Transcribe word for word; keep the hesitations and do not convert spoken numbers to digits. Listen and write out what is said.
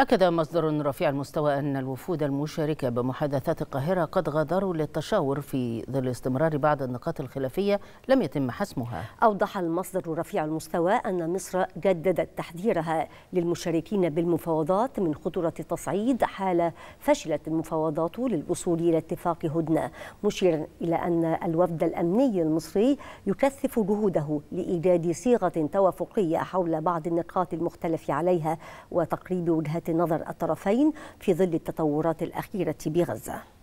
أكد مصدر رفيع المستوى أن الوفود المشاركة بمحادثات القاهرة قد غادروا للتشاور في ظل استمرار بعض النقاط الخلافية لم يتم حسمها. أوضح المصدر رفيع المستوى أن مصر جددت تحذيرها للمشاركين بالمفاوضات من خطورة التصعيد حال فشلت المفاوضات للوصول إلى اتفاق هدنة، مشيرا إلى أن الوفد الأمني المصري يكثف جهوده لإيجاد صيغة توافقية حول بعض النقاط المختلف عليها وتقريب وجهات نظر الطرفين في ظل التطورات الأخيرة بغزة.